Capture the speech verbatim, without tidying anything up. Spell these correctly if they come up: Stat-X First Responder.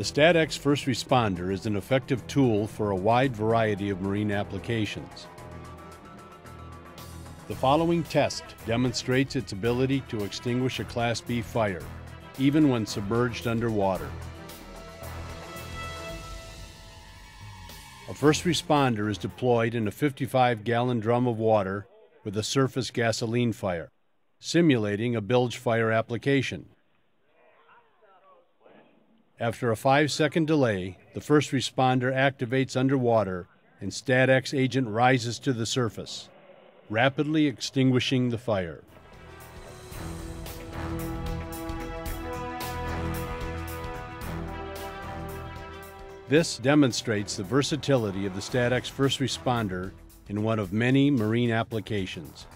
The Stat-X First Responder is an effective tool for a wide variety of marine applications. The following test demonstrates its ability to extinguish a Class B fire, even when submerged underwater. A first responder is deployed in a fifty-five gallon drum of water with a surface gasoline fire, simulating a bilge fire application. After a five second delay, the first responder activates underwater and Stat-X agent rises to the surface, rapidly extinguishing the fire. This demonstrates the versatility of the Stat-X First Responder in one of many marine applications.